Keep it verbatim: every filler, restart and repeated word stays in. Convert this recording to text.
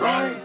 right.